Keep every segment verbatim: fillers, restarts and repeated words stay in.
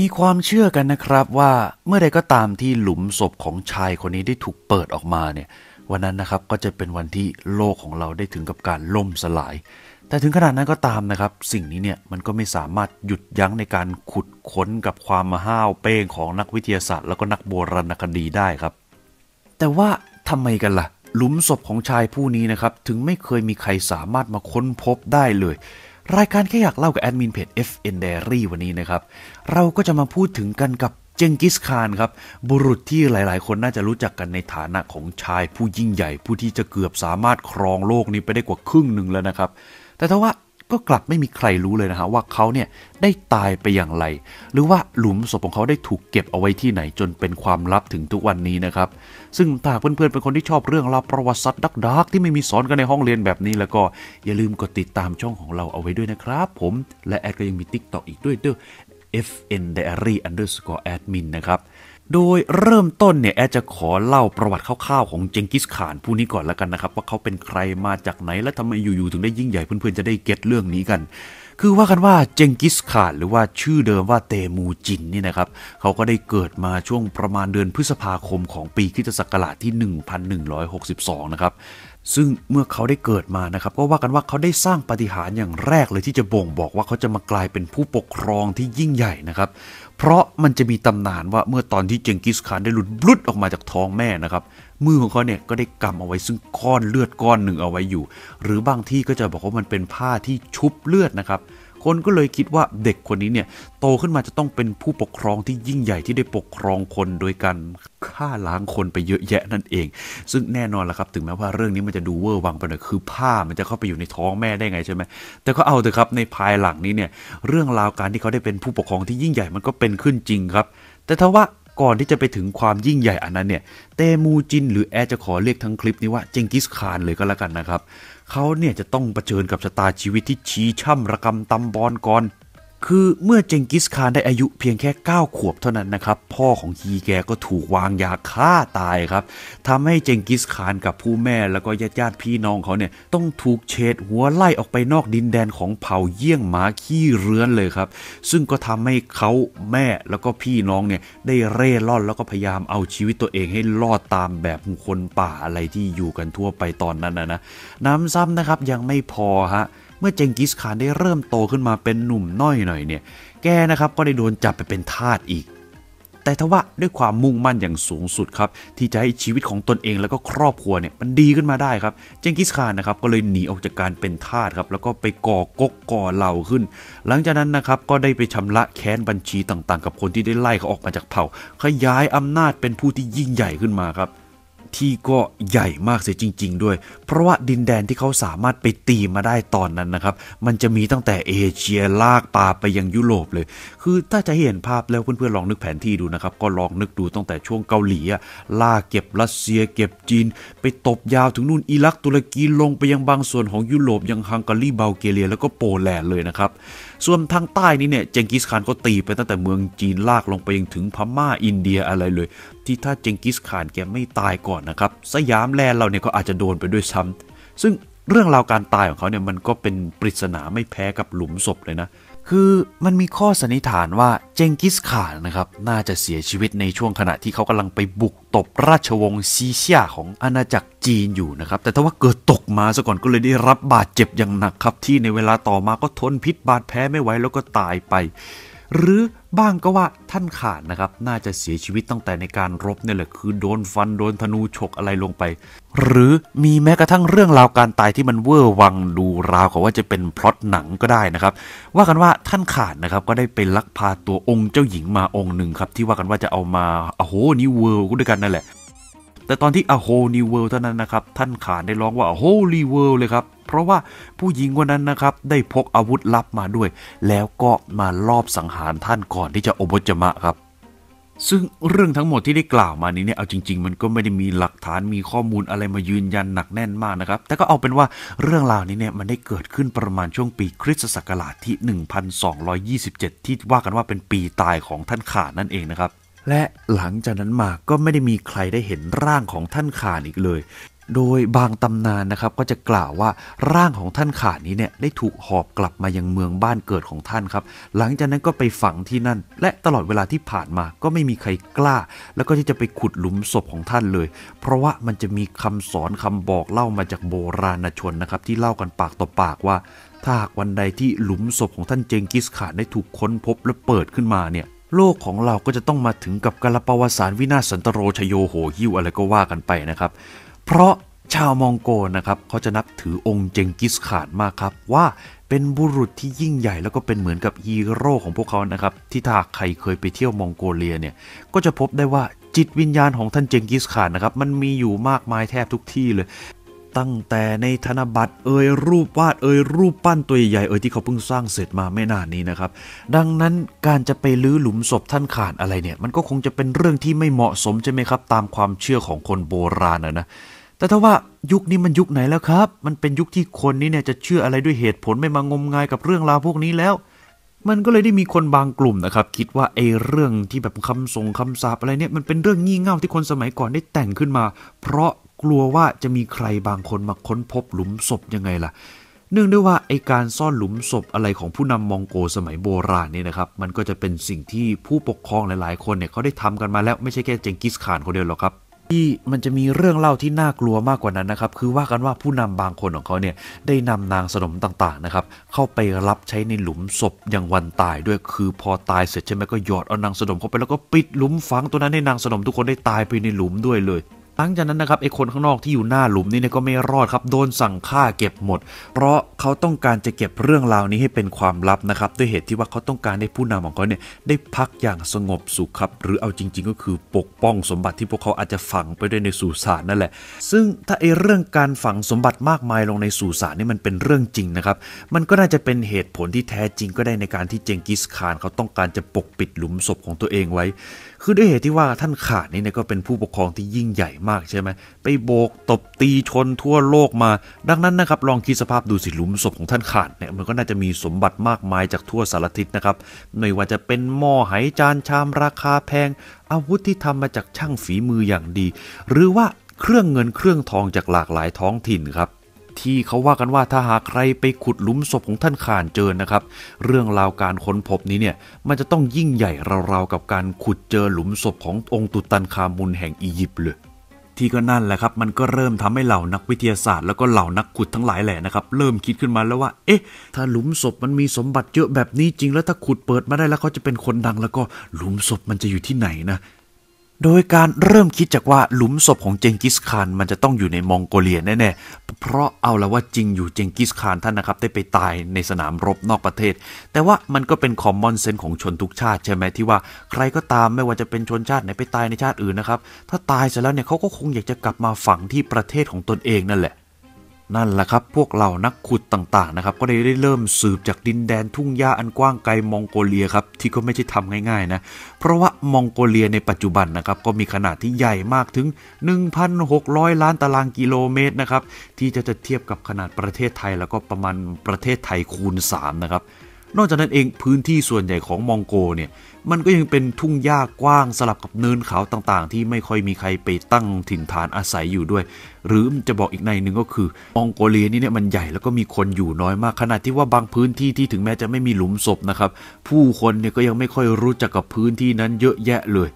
มีความเชื่อกันนะครับว่าเมื่อใดก็ตามที่หลุมศพของชายคนนี้ได้ถูกเปิดออกมาเนี่ยวันนั้นนะครับก็จะเป็นวันที่โลกของเราได้ถึงกับการล่มสลายแต่ถึงขนาดนั้นก็ตามนะครับสิ่งนี้เนี่ยมันก็ไม่สามารถหยุดยั้งในการขุดค้นกับความมห้าวเป้งของนักวิทยาศาสตร์แล้วก็นักโบราณคดีได้ครับแต่ว่าทำไมกันล่ะหลุมศพของชายผู้นี้นะครับถึงไม่เคยมีใครสามารถมาค้นพบได้เลยรายการแค่อยากเล่ากับแอดมินเพจ เอฟ เอ็น Diary วันนี้นะครับเราก็จะมาพูดถึงกันกับเจงกิสข่านครับบุรุษที่หลายๆคนน่าจะรู้จักกันในฐานะของชายผู้ยิ่งใหญ่ผู้ที่จะเกือบสามารถครองโลกนี้ไปได้กว่าครึ่งหนึ่งแล้วนะครับแต่ทว่าก็กลับไม่มีใครรู้เลยนะฮะว่าเขาเนี่ยได้ตายไปอย่างไรหรือว่าหลุมศพของเขาได้ถูกเก็บเอาไว้ที่ไหนจนเป็นความลับถึงทุกวันนี้นะครับซึ่งถ้าเพื่อนๆเป็นคนที่ชอบเรื่องราวประวัติศาสตร์ดักๆที่ไม่มีสอนกันในห้องเรียนแบบนี้แล้วก็อย่าลืมกดติดตามช่องของเราเอาไว้ด้วยนะครับผมและแอดก็ยังมี ติ๊กต็อก อีกด้วยเด้อ เอฟ เอ็น ไดอารี่ อันเดอร์สกอร์ แอดมิน นะครับโดยเริ่มต้นเนี่ยแอดจะขอเล่าประวัติคร่าวๆของเจงกิสข่านผู้นี้ก่อนแล้วกันนะครับว่าเขาเป็นใครมาจากไหนและทำไมอยู่ๆถึงได้ยิ่งใหญ่เพื่อนๆจะได้เก็ตเรื่องนี้กันคือว่ากันว่าเจงกิสข่านหรือว่าชื่อเดิมว่าเตมูจินนี่นะครับเขาก็ได้เกิดมาช่วงประมาณเดือนพฤษภาคมของปีคริสตศักราชที่ หนึ่งพันหนึ่งร้อยหกสิบสอง นะครับซึ่งเมื่อเขาได้เกิดมานะครับก็ว่ากันว่าเขาได้สร้างปาฏิหาริย์อย่างแรกเลยที่จะบ่งบอกว่าเขาจะมากลายเป็นผู้ปกครองที่ยิ่งใหญ่นะครับเพราะมันจะมีตำนานว่าเมื่อตอนที่เจงกิสข่านได้หลุดบลุดออกมาจากท้องแม่นะครับมือของเขาเนี่ยก็ได้กำเอาไว้ซึ่งก้อนเลือดก้อนหนึ่งเอาไว้อยู่หรือบางที่ก็จะบอกว่ามันเป็นผ้าที่ชุบเลือดนะครับคนก็เลยคิดว่าเด็กคนนี้เนี่ยโตขึ้นมาจะต้องเป็นผู้ปกครองที่ยิ่งใหญ่ที่ได้ปกครองคนโดยการฆ่าล้างคนไปเยอะแยะนั่นเองซึ่งแน่นอนละครับถึงแม้ว่าเรื่องนี้มันจะดูเวอร์วังไปหน่อยคือผ้ามันจะเข้าไปอยู่ในท้องแม่ได้ไงใช่ไหมแต่ก็เอาเถอะครับในภายหลังนี้เนี่ยเรื่องราวการที่เขาได้เป็นผู้ปกครองที่ยิ่งใหญ่มันก็เป็นขึ้นจริงครับแต่ถ้าว่าก่อนที่จะไปถึงความยิ่งใหญ่อันนั้นเนี่ยเตมูจินหรือแอจะขอเรียกทั้งคลิปนี้ว่าเจงกิสข่านเลยก็แล้วกันนะครับเขาเนี่ยจะต้องเผชิญกับชะตาชีวิตที่ชี้ช่ำระกำตำบอนก่อนคือเมื่อเจงกิสข่านได้อายุเพียงแค่เก้าขวบเท่านั้นนะครับพ่อของฮีแกก็ถูกวางยาฆ่าตายครับทำให้เจงกิสข่านกับผู้แม่แล้วก็ญาติญาติพี่น้องเขาเนี่ยต้องถูกเฉดหัวไล่ออกไปนอกดินแดนของเผ่าเยี่ยงหมาขี้เรื้อนเลยครับซึ่งก็ทำให้เขาแม่แล้วก็พี่น้องเนี่ยได้เร่ร่อนแล้วก็พยายามเอาชีวิตตัวเองให้รอดตามแบบคนป่าอะไรที่อยู่กันทั่วไปตอนนั้นนะนะน้ำซ้ำนะครับยังไม่พอฮะเมื่อเจงกิสข่านได้เริ่มโตขึ้นมาเป็นหนุ่มน้อยหน่อยเนี่ยแกนะครับก็ได้โดนจับไปเป็นทาสอีกแต่ทว่าด้วยความมุ่งมั่นอย่างสูงสุดครับที่จะให้ชีวิตของตนเองแล้วก็ครอบครัวเนี่ยมันดีขึ้นมาได้ครับเจงกิสข่านนะครับก็เลยหนีออกจากการเป็นทาสครับแล้วก็ไปก่อก๊กก่อเหล่าขึ้นหลังจากนั้นนะครับก็ได้ไปชำระแค้นบัญชีต่างๆกับคนที่ได้ไล่เขาออกมาจากเผ่าขยายอำนาจเป็นผู้ที่ยิ่งใหญ่ขึ้นมาครับที่ก็ใหญ่มากเสียจริงๆด้วยเพราะว่าดินแดนที่เขาสามารถไปตีมาได้ตอนนั้นนะครับมันจะมีตั้งแต่เอเชียลากปลาไปยังยุโรปเลยคือถ้าจะเห็นภาพแล้วเพื่อนๆลองนึกแผนที่ดูนะครับก็ลองนึกดูตั้งแต่ช่วงเกาหลีลากเก็บรัสเซียเก็บจีนไปตบยาวถึงนู่นอิรักตุรกีลงไปยังบางส่วนของยุโรปยังฮังการีบัลแกเรียแล้วก็โปแลนด์เลยนะครับส่วนทางใต้นี่เนี่ยเจงกิสข่านก็ตีไปตั้งแต่เมืองจีนลากลงไปยังถึงพม่าอินเดียอะไรเลยที่ถ้าเจงกิสข่านแกไม่ตายก่อนนะครับสยามแลนด์เราเนี่ยก็อาจจะโดนไปด้วยซ้ำซึ่งเรื่องราวการตายของเขาเนี่ยมันก็เป็นปริศนาไม่แพ้กับหลุมศพเลยนะคือมันมีข้อสันนิษฐานว่าเจงกิสข่านนะครับน่าจะเสียชีวิตในช่วงขณะที่เขากำลังไปบุกตบราชวงศ์ซีเซียของอาณาจักรจีนอยู่นะครับแต่ถ้าว่าเกิดตกมาซะก่อนก็เลยได้รับบาดเจ็บอย่างหนักครับที่ในเวลาต่อมาก็ทนพิษบาดแผลไม่ไหวแล้วก็ตายไปหรือบ้างก็ว่าท่านข่านนะครับน่าจะเสียชีวิตตั้งแต่ในการรบเนี่ยแหละคือโดนฟันโดนธนูฉกอะไรลงไปหรือมีแม้กระทั่งเรื่องราวการตายที่มันเวอร์วังดูราวกับว่าจะเป็นพล็อตหนังก็ได้นะครับว่ากันว่าท่านข่านนะครับก็ได้ไปลักพาตัวองค์เจ้าหญิงมาองค์หนึ่งครับที่ว่ากันว่าจะเอามาโอ้โหนี่เวอร์ด้วยกันนั่นแหละแต่ตอนที่อโฮนิเวิลด์เท่านั้นนะครับท่านข่านได้ร้องว่าโฮลีเวิลด์เลยครับเพราะว่าผู้หญิงคนนั้นนะครับได้พกอาวุธลับมาด้วยแล้วก็มาลอบสังหารท่านก่อนที่จะโอบจมะครับซึ่งเรื่องทั้งหมดที่ได้กล่าวมานี้เนี่ยเอาจริงๆมันก็ไม่ได้มีหลักฐานมีข้อมูลอะไรมายืนยันหนักแน่นมากนะครับแต่ก็เอาเป็นว่าเรื่องราวนี้เนี่ยมันได้เกิดขึ้นประมาณช่วงปีคริสตศักราชที่ หนึ่งพันสองร้อยยี่สิบเจ็ด ที่ว่ากันว่าเป็นปีตายของท่านข่านนั่นเองนะครับและหลังจากนั้นมาก็ไม่ได้มีใครได้เห็นร่างของท่านข่านอีกเลย โดยบางตำนานนะครับก็จะกล่าวว่าร่างของท่านขาดนี้เนี่ยได้ถูกหอบกลับมายังเมืองบ้านเกิดของท่านครับหลังจากนั้นก็ไปฝังที่นั่นและตลอดเวลาที่ผ่านมาก็ไม่มีใครกล้าแล้วก็ที่จะไปขุดหลุมศพของท่านเลยเพราะว่ามันจะมีคำสอนคำบอกเล่ามาจากโบราณชนนะครับที่เล่ากันปากต่อปากว่าถ้าหากวันใดที่หลุมศพของท่านเจงกิสข่านได้ถูกค้นพบและเปิดขึ้นมาเนี่ยโลกของเราก็จะต้องมาถึงกับกาลปวสารวินาศสันตโรชโยโหยิ่วอะไรก็ว่ากันไปนะครับเพราะชาวมองโกลนะครับเขาจะนับถือองค์เจงกิสข่านมากครับว่าเป็นบุรุษที่ยิ่งใหญ่แล้วก็เป็นเหมือนกับฮีโร่ของพวกเขานะครับที่ถ้าใครเคยไปเที่ยวมองโกเลียเนี่ยก็จะพบได้ว่าจิตวิญญาณของท่านเจงกิสข่านนะครับมันมีอยู่มากมายแทบทุกที่เลยตั้งแต่ในธนบัตรเอ่ยรูปวาดเอ่ยรูปปั้นตัวใหญ่เอ่ยที่เขาเพิ่งสร้างเสร็จมาไม่นานนี้นะครับดังนั้นการจะไปลื้อหลุมศพท่านข่านอะไรเนี่ยมันก็คงจะเป็นเรื่องที่ไม่เหมาะสมใช่ไหมครับตามความเชื่อของคนโบราณนะนะแต่ถ้าว่ายุคนี้มันยุคไหนแล้วครับมันเป็นยุคที่คนนี้เนี่ยจะเชื่ออะไรด้วยเหตุผลไม่มางมงายกับเรื่องราวพวกนี้แล้วมันก็เลยได้มีคนบางกลุ่มนะครับคิดว่าไอ้เรื่องที่แบบคำส่งคำสาปอะไรเนี่ยมันเป็นเรื่องงี่เง่าที่คนสมัยก่อนได้แต่งขึ้นมาเพราะกลัวว่าจะมีใครบางคนมาค้นพบหลุมศพยังไงล่ะเนื่องด้วยว่าไอ้การซ่อนหลุมศพอะไรของผู้นำมองโกสมัยโบราณนี่นะครับมันก็จะเป็นสิ่งที่ผู้ปกครองหลายๆคนเนี่ยเขาได้ทำกันมาแล้วไม่ใช่แค่เจงกิสข่านคนเดียวหรอกครับที่มันจะมีเรื่องเล่าที่น่ากลัวมากกว่านั้นนะครับคือว่ากันว่าผู้นำบางคนของเขาเนี่ยได้นำนางสนมต่างๆนะครับเข้าไปรับใช้ในหลุมศพอย่างวันตายด้วยคือพอตายเสร็จใช่ไหมก็หยอดเอานางสนมเข้าไปแล้วก็ปิดหลุมฝังตัวนั้นให้นางสนมทุกคนได้ตายไปในหลุมด้วยเลยหลังจากนั้นนะครับไอ้คนข้างนอกที่อยู่หน้าหลุมนี่เนี่ยก็ไม่รอดครับโดนสั่งฆ่าเก็บหมดเพราะเขาต้องการจะเก็บเรื่องราวนี้ให้เป็นความลับนะครับด้วยเหตุที่ว่าเขาต้องการให้ผู้นำของเขาเนี่ยได้พักอย่างสงบสุขครับหรือเอาจริงๆก็คือปกป้องสมบัติที่พวกเขาอาจจะฝังไปด้วยในสุสานนั่นแหละซึ่งถ้าไอ้เรื่องการฝังสมบัติมากมายลงในสุสานนี่มันเป็นเรื่องจริงนะครับมันก็น่าจะเป็นเหตุผลที่แท้จริงก็ได้ในการที่เจงกิสข่านเขาต้องการจะปกปิดหลุมศพของตัวเองไว้คือด้วยเหตุที่ว่าท่านข่านนี่เนี่ยก็เป็นผู้ปกครองที่ยิ่งใหญ่มากใช่ไหมไปโบกตบตีชนทั่วโลกมาดังนั้นนะครับลองคิดสภาพดูสิหลุมศพของท่านข่านเนี่ยมันก็น่าจะมีสมบัติมากมายจากทั่วสารทิศนะครับไม่ว่าจะเป็นหม้อไหจานชามราคาแพงอาวุธที่ทำมาจากช่างฝีมืออย่างดีหรือว่าเครื่องเงินเครื่องทองจากหลากหลายท้องถิ่นครับที่เขาว่ากันว่าถ้าหากใครไปขุดหลุมศพของท่านข่านเจอนะครับเรื่องราวการค้นพบนี้เนี่ยมันจะต้องยิ่งใหญ่ราวๆกับการขุดเจอหลุมศพขององค์ตุตันคามุนแห่งอียิปต์เลยที่ก็นั่นแหละครับมันก็เริ่มทำให้เหล่านักวิทยาศาสตร์แล้วก็เหล่านักขุดทั้งหลายแหล่นะครับเริ่มคิดขึ้นมาแล้วว่าเอ๊ะถ้าหลุมศพมันมีสมบัติเยอะแบบนี้จริงแล้วถ้าขุดเปิดมาได้แล้วเขาจะเป็นคนดังแล้วก็หลุมศพมันจะอยู่ที่ไหนนะโดยการเริ่มคิดจากว่าหลุมศพของเจงกิสข่านมันจะต้องอยู่ในมองโกเลียแน่ๆเพราะเอาละว่าจริงอยู่เจงกิสข่านท่านนะครับได้ไปตายในสนามรบนอกประเทศแต่ว่ามันก็เป็นคอมมอนเซนส์ของชนทุกชาติใช่ไหมที่ว่าใครก็ตามไม่ว่าจะเป็นชนชาติไหนไปตายในชาติอื่นนะครับถ้าตายเสร็จแล้วเนี่ยเขาก็คงอยากจะกลับมาฝังที่ประเทศของตนเองนั่นแหละนั่นแหละครับพวกเรานักขุดต่างๆนะครับก็ได้เริ่มสืบจากดินแดนทุ่งหญ้าอันกว้างไกลมองโกเลียครับที่ก็ไม่ใช่ทำง่ายๆนะเพราะว่ามองโกเลียในปัจจุบันนะครับก็มีขนาดที่ใหญ่มากถึง หนึ่งพันหกร้อย ล้านตารางกิโลเมตรนะครับที่จะจะเทียบกับขนาดประเทศไทยแล้วก็ประมาณประเทศไทยคูณสามนะครับนอกจากนั้นเองพื้นที่ส่วนใหญ่ของมองโกเนี่ยมันก็ยังเป็นทุ่งหญ้ากว้างสลับกับเนินเขาต่างๆที่ไม่ค่อยมีใครไปตั้งถิ่นฐานอาศัยอยู่ด้วยหรือจะบอกอีกในหนึ่งก็คือมองโกเลียนี่เนี่ยมันใหญ่แล้วก็มีคนอยู่น้อยมากขนาดที่ว่าบางพื้นที่ที่ถึงแม้จะไม่มีหลุมศพนะครับผู้คนเนี่ยก็ยังไม่ค่อยรู้จักกับพื้นที่นั้นเยอะแยะเลย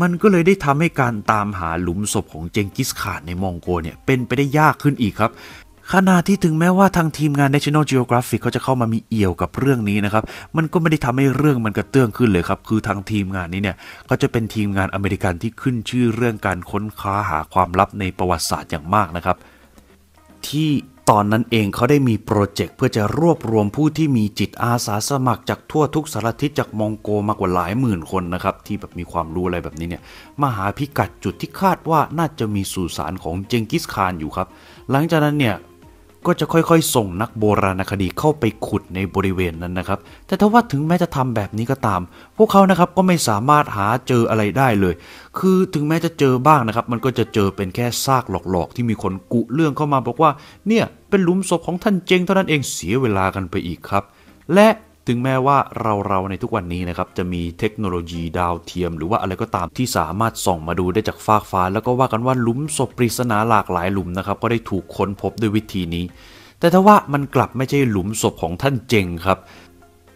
มันก็เลยได้ทำให้การตามหาหลุมศพของเจงกิสข่านในมองโกเนี่ยเป็นไปได้ยากขึ้นอีกครับขณะที่ถึงแม้ว่าทางทีมงาน National Geographic เขาจะเข้ามามีเอี่ยวกับเรื่องนี้นะครับมันก็ไม่ได้ทำให้เรื่องมันกระเตื้องขึ้นเลยครับคือทางทีมงานนี้เนี่ยก็จะเป็นทีมงานอเมริกันที่ขึ้นชื่อเรื่องการค้นคว้าหาความลับในประวัติศาสตร์อย่างมากนะครับที่ตอนนั้นเองเขาได้มีโปรเจกต์เพื่อจะรวบรวมผู้ที่มีจิตอาสาสมัครจากทั่วทุกสารทิศจากมองโกมากกว่าหลายหมื่นคนนะครับที่แบบมีความรู้อะไรแบบนี้เนี่ยมาหาพิกัดจุดที่คาดว่าน่าจะมีสุสานของเจงกิสข่านอยู่ครับหลังจากนั้นเนี่ยก็จะค่อยๆส่งนักโบราณคดีเข้าไปขุดในบริเวณนั้นนะครับแต่ถ้าว่าถึงแม้จะทำแบบนี้ก็ตามพวกเขานะครับก็ไม่สามารถหาเจออะไรได้เลยคือถึงแม้จะเจอบ้างนะครับมันก็จะเจอเป็นแค่ซากหลอกๆที่มีคนกุเรื่องเข้ามาบอกว่าเนี่ยเป็นหลุมศพของท่านเจงเท่านั้นเองเสียเวลากันไปอีกครับและ ถึงแม้ว่าเราเราในทุกวันนี้นะครับจะมีเทคโนโลยีดาวเทียมหรือว่าอะไรก็ตามที่สามารถส่องมาดูได้จากฟากฟ้าแล้วก็ว่ากันว่าหลุมศพปริศนาหลากหลายหลุมนะครับก็ได้ถูกค้นพบด้วยวิธีนี้แต่ทว่ามันกลับไม่ใช่หลุมศพของท่านเจงครับ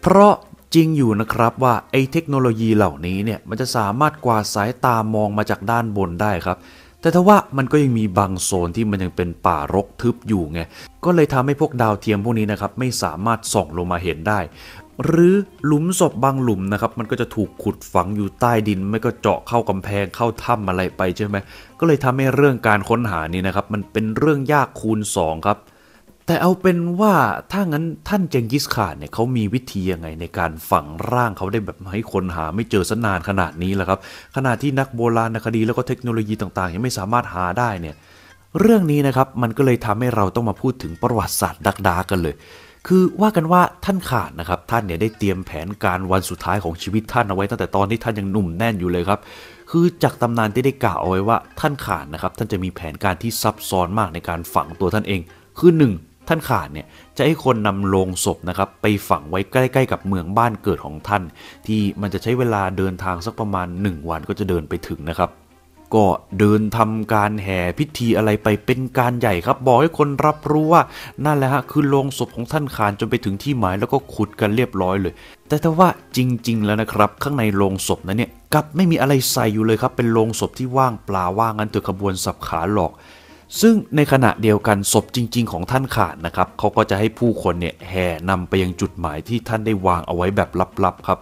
เพราะจริงอยู่นะครับว่าไอ้เทคโนโลยีเหล่านี้เนี่ยมันจะสามารถกวาดสายตามองมาจากด้านบนได้ครับแต่ทว่ามันก็ยังมีบางโซนที่มันยังเป็นป่ารกทึบอยู่ไงก็เลยทำให้พวกดาวเทียมพวกนี้นะครับไม่สามารถส่องลงมาเห็นได้หรือหลุมศพบางหลุมนะครับมันก็จะถูกขุดฝังอยู่ใต้ดินไม่ก็เจาะเข้ากำแพงเข้าถ้ำอะไรไปใช่ไหมก็เลยทำให้เรื่องการค้นหานี่นะครับมันเป็นเรื่องยากคูณสองครับแต่เอาเป็นว่าถ้างั้นท่านเจงกิสข่านเนี่ยเขามีวิธียังไงในการฝังร่างเขาได้แบบให้คนหาไม่เจอซะนานขนาดนี้ล่ะครับขณะที่นักโบราณคดีแล้วก็เทคโนโลยีต่างๆยังไม่สามารถหาได้เนี่ยเรื่องนี้นะครับมันก็เลยทำให้เราต้องมาพูดถึงประวัติศาสตร์ดักดากันเลยคือว่ากันว่าท่านข่านนะครับท่านเนี่ยได้เตรียมแผนการวันสุดท้ายของชีวิตท่านเอาไว้ตั้งแต่ตอนที่ท่านยังหนุ่มแน่นอยู่เลยครับคือจากตำนานที่ได้กล่าวเอาไว้ว่าท่านข่านนะครับท่านจะมีแผนการที่ซับซ้อนมากในการฝังตัวท่านเองคือหนึ่งท่านข่านเนี่ยจะให้คนนำโลงศพนะครับไปฝังไว้ใกล้ๆกับเมืองบ้านเกิดของท่านที่มันจะใช้เวลาเดินทางสักประมาณหนึ่งวันก็จะเดินไปถึงนะครับก็เดินทำการแห่พิธีอะไรไปเป็นการใหญ่ครับบอกให้คนรับรู้ว่านั่นแหละฮะคือโลงศพของท่านข่านจนไปถึงที่หมายแล้วก็ขุดกันเรียบร้อยเลยแต่ถ้าว่าจริงๆแล้วนะครับข้างในโลงศพนั้นเนี่ยกลับไม่มีอะไรใส่อยู่เลยครับเป็นโลงศพที่ว่างเปล่าว่างั้นเถอะขบวนสับขาหลอกซึ่งในขณะเดียวกันศพจริงๆของท่านข่านนะครับเขาก็จะให้ผู้คนเนี่ยแห่นำไปยังจุดหมายที่ท่านได้วางเอาไว้แบบลับๆครับ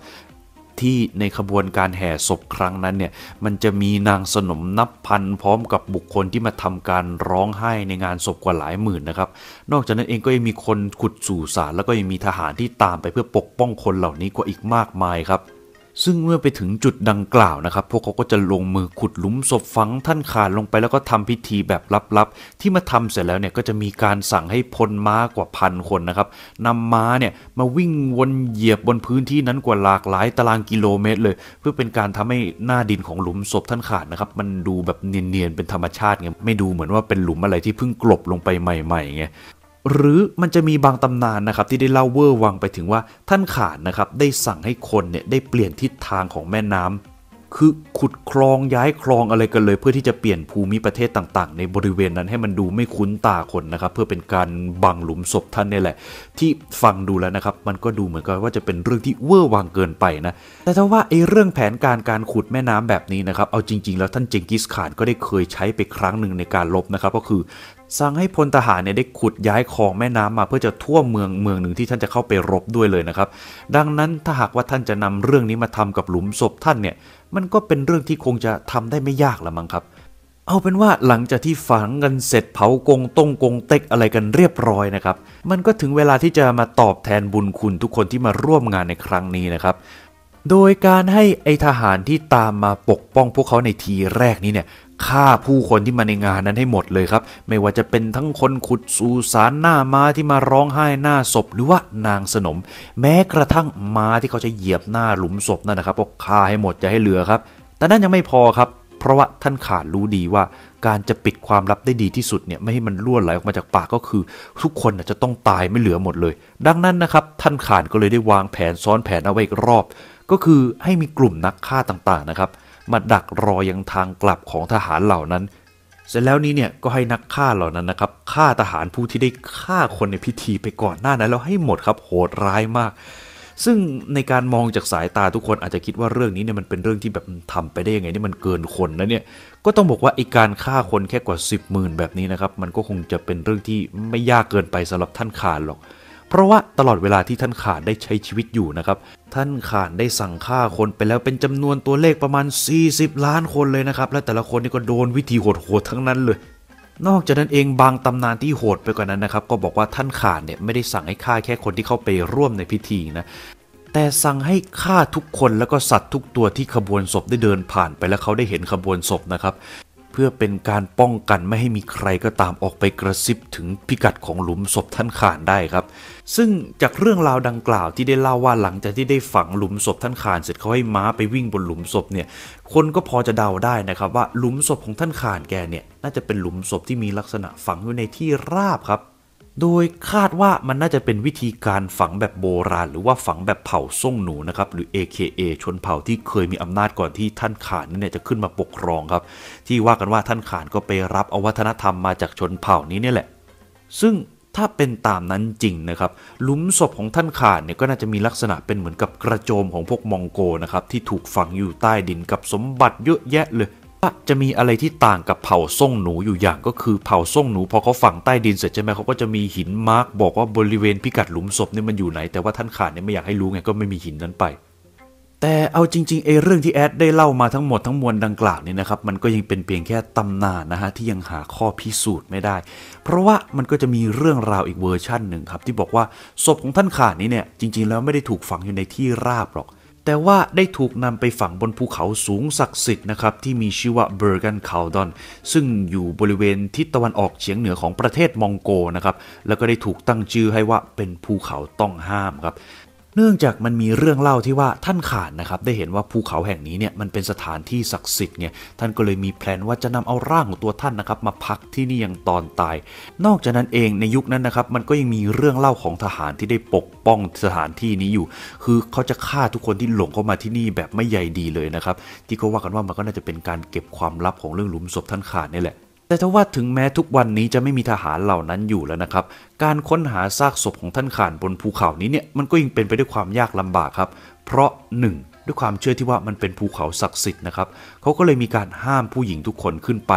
ที่ในขบวนการแห่ศพครั้งนั้นเนี่ยมันจะมีนางสนมนับพันพร้อมกับบุคคลที่มาทำการร้องไห้ในงานศพกว่าหลายหมื่นนะครับนอกจากนั้นเองก็ยังมีคนขุดสู่ศาลแล้วก็ยังมีทหารที่ตามไปเพื่อปกป้องคนเหล่านี้กว่าอีกมากมายครับซึ่งเมื่อไปถึงจุดดังกล่าวนะครับพวกเขาก็จะลงมือขุดหลุมศพฝังท่านข่านลงไปแล้วก็ทำพิธีแบบลับๆที่มาทำเสร็จแล้วเนี่ยก็จะมีการสั่งให้พลม้ากว่าพันคนนะครับนำม้าเนี่ยมาวิ่งวนเหยียบบนพื้นที่นั้นกว่าหลากหลายตารางกิโลเมตรเลยเพื่อเป็นการทำให้หน้าดินของหลุมศพท่านข่านนะครับมันดูแบบเนียนๆเป็นธรรมชาติไงไม่ดูเหมือนว่าเป็นหลุมอะไรที่เพิ่งกลบลงไปใหม่ๆไงหรือมันจะมีบางตำนานนะครับที่ได้เล่าเวอร์วังไปถึงว่าท่านข่านนะครับได้สั่งให้คนเนี่ยได้เปลี่ยนทิศทางของแม่น้ำคือขุดคลองย้ายคลองอะไรกันเลยเพื่อที่จะเปลี่ยนภูมิประเทศต่างๆในบริเวณนั้นให้มันดูไม่คุ้นตาคนนะครับเพื่อเป็นการบังหลุมศพท่านนี่แหละที่ฟังดูแล้วนะครับมันก็ดูเหมือนกันว่าจะเป็นเรื่องที่เวอร์วังเกินไปนะแต่ถ้าว่าไอ้เรื่องแผนการการขุดแม่น้ำแบบนี้นะครับเอาจริงๆแล้วท่านเจงกิสข่านก็ได้เคยใช้ไปครั้งหนึ่งในการลบนะครับก็คือสั่งให้พลทหารเนี่ยได้ขุดย้ายคลองแม่น้ำมาเพื่อจะทั่วเมืองเมืองหนึ่งที่ท่านจะเข้าไปรบด้วยเลยนะครับดังนั้นถ้าหากว่าท่านจะนำเรื่องนี้มาทำกับหลุมศพท่านเนี่ยมันก็เป็นเรื่องที่คงจะทำได้ไม่ยากละมั้งครับเอาเป็นว่าหลังจากที่ฝังกันเสร็จเผากงต้งกงเต็กอะไรกันเรียบร้อยนะครับมันก็ถึงเวลาที่จะมาตอบแทนบุญคุณทุกคนที่มาร่วมงานในครั้งนี้นะครับโดยการให้ไอทหารที่ตามมาปกป้องพวกเขาในทีแรกนี้เนี่ยฆ่าผู้คนที่มาในงานนั้นให้หมดเลยครับไม่ว่าจะเป็นทั้งคนขุดสุสานหน้าม้าที่มาร้องไห้หน้าศพหรือว่านางสนมแม้กระทั่งม้าที่เขาจะเหยียบหน้าหลุมศพนั่นนะครับก็ฆ่าให้หมดจะให้เหลือครับแต่นั่นยังไม่พอครับเพราะว่าท่านข่านรู้ดีว่าการจะปิดความลับได้ดีที่สุดเนี่ยไม่ให้มันล่วงไหลออกมาจากปากก็คือทุกคนจะต้องตายไม่เหลือหมดเลยดังนั้นนะครับท่านข่านก็เลยได้วางแผนซ้อนแผนเอาไว้อีกรอบก็คือให้มีกลุ่มนักฆ่าต่างๆนะครับมาดักรอยังทางกลับของทหารเหล่านั้นเสร็จแล้วนี้เนี่ยก็ให้นักฆ่าเหล่านั้นนะครับฆ่าทหารผู้ที่ได้ฆ่าคนในพิธีไปก่อนหน้านั้นแล้วให้หมดครับโหดร้ายมากซึ่งในการมองจากสายตาทุกคนอาจจะคิดว่าเรื่องนี้เนี่ยมันเป็นเรื่องที่แบบทำไปได้ยังไงนี่มันเกินคนนะเนี่ยก็ต้องบอกว่าไอ้การฆ่าคนแค่กว่าสิบหมื่นแบบนี้นะครับมันก็คงจะเป็นเรื่องที่ไม่ยากเกินไปสำหรับท่านข่านหรอกเพราะว่าตลอดเวลาที่ท่านข่านได้ใช้ชีวิตอยู่นะครับท่านข่านได้สั่งฆ่าคนไปแล้วเป็นจำนวนตัวเลขประมาณสี่สิบล้านคนเลยนะครับและแต่ละคนนี่ก็โดนวิธีโหดๆทั้งนั้นเลยนอกจากนั้นเองบางตำนานที่โหดไปกว่านั้นนะครับก็บอกว่าท่านข่านเนี่ยไม่ได้สั่งให้ฆ่าแค่คนที่เข้าไปร่วมในพิธีนะแต่สั่งให้ฆ่าทุกคนแล้วก็สัตว์ทุกตัวที่ขบวนศพได้เดินผ่านไปแล้วเขาได้เห็นขบวนศพนะครับเพื่อเป็นการป้องกันไม่ให้มีใครก็ตามออกไปกระซิบถึงพิกัดของหลุมศพท่านข่านได้ครับซึ่งจากเรื่องราวดังกล่าวที่ได้เล่าว่าหลังจากที่ได้ฝังหลุมศพท่านข่านเสร็จเขาให้ม้าไปวิ่งบนหลุมศพเนี่ยคนก็พอจะเดาได้นะครับว่าหลุมศพของท่านข่านแกเนี่ยน่าจะเป็นหลุมศพที่มีลักษณะฝังอยู่ในที่ราบครับ โดยคาดว่ามันน่าจะเป็นวิธีการฝังแบบโบราณหรือว่าฝังแบบเผ่าซ่งหนูนะครับหรือ เอ เค เอ ชนเผ่าที่เคยมีอำนาจก่อนที่ท่านข่านนี่เนี่ยจะขึ้นมาปกครองครับที่ว่ากันว่าท่านข่านก็ไปรับเอาวัฒนธรรมมาจากชนเผ่านี้เนี่ยแหละซึ่งถ้าเป็นตามนั้นจริงนะครับหลุมศพของท่านข่านเนี่ยก็น่าจะมีลักษณะเป็นเหมือนกับกระโจมของพวกมองโกนะครับที่ถูกฝังอยู่ใต้ดินกับสมบัติเยอะแยะเลยจะมีอะไรที่ต่างกับเผ่าซ่งหนูอยู่อย่างก็คือเผ่าซ่งหนูพอเขาฝังใต้ดินเสร็จใช่ไหมเขาก็จะมีหินมาร์กบอกว่าบริเวณพิกัดหลุมศพเนี่ยมันอยู่ไหนแต่ว่าท่านข่านเนี่ยไม่อยากให้รู้ไงก็ไม่มีหินนั้นไปแต่เอาจริงๆไอ้เรื่องที่แอดได้เล่ามาทั้งหมดทั้งมวลดังกล่าวนี่นะครับมันก็ยังเป็นเพียงแค่ตำนานนะฮะที่ยังหาข้อพิสูจน์ไม่ได้เพราะว่ามันก็จะมีเรื่องราวอีกเวอร์ชันหนึ่งครับที่บอกว่าศพของท่านข่านนี่เนี่ยจริงๆแล้วไม่ได้ถูกฝังอยู่ในที่ราบหรอกแต่ว่าได้ถูกนำไปฝังบนภูเขาสูงศักดิ์สิทธิ์นะครับที่มีชื่อว่าเบอร์กันคาลดอนซึ่งอยู่บริเวณทิศตะวันออกเฉียงเหนือของประเทศมองโกนะครับแล้วก็ได้ถูกตั้งชื่อให้ว่าเป็นภูเขาต้องห้ามครับเนื่องจากมันมีเรื่องเล่าที่ว่าท่านข่านนะครับได้เห็นว่าภูเขาแห่งนี้เนี่ยมันเป็นสถานที่ศักดิ์สิทธิ์เนี่ยท่านก็เลยมีแผนว่าจะนำเอาร่างของตัวท่านนะครับมาพักที่นี่ยังตอนตายนอกจากนั้นเองในยุคนั้นนะครับมันก็ยังมีเรื่องเล่าของทหารที่ได้ปกป้องสถานที่นี้อยู่คือเขาจะฆ่าทุกคนที่หลงเข้ามาที่นี่แบบไม่ใยดีเลยนะครับที่เขาว่ากันว่ามันก็น่าจะเป็นการเก็บความลับของเรื่องหลุมศพท่านข่านนี่แหละแต่ถ้าว่าถึงแม้ทุกวันนี้จะไม่มีทหารเหล่านั้นอยู่แล้วนะครับการค้นหาซากศพของท่านข่านบนภูเขานี้เนี่ยมันก็ยังเป็นไปด้วยความยากลำบากครับเพราะหนึ่งด้วยความเชื่อที่ว่ามันเป็นภูเขาศักดิ์สิทธิ์นะครับเขาก็เลยมีการห้ามผู้หญิงทุกคนขึ้นไป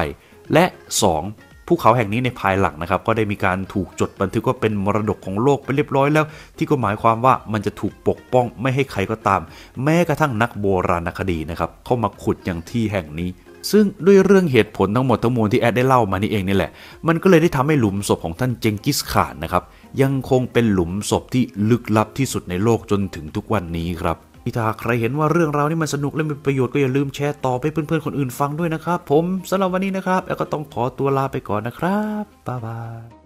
และสองภูเขาแห่งนี้ในภายหลังนะครับก็ได้มีการถูกจดบันทึกว่าเป็นมรดกของโลกไปเรียบร้อยแล้วที่ก็หมายความว่ามันจะถูกปกป้องไม่ให้ใครก็ตามแม้กระทั่งนักโบราณคดีนะครับเข้ามาขุดอย่างที่แห่งนี้ซึ่งด้วยเรื่องเหตุผลทั้งหมดทั้งมวลที่แอดได้เล่ามานี่เองนี่แหละมันก็เลยได้ทำให้หลุมศพของท่านเจงกิสข่านนะครับยังคงเป็นหลุมศพที่ลึกลับที่สุดในโลกจนถึงทุกวันนี้ครับพี่ถ้าใครเห็นว่าเรื่องราวนี้มันสนุกและมีประโยชน์ก็อย่าลืมแชร์ต่อไปเพื่อนๆคนอื่นฟังด้วยนะครับผมสำหรับวันนี้นะครับแอดก็ต้องขอตัวลาไปก่อนนะครับบ๊ายบาย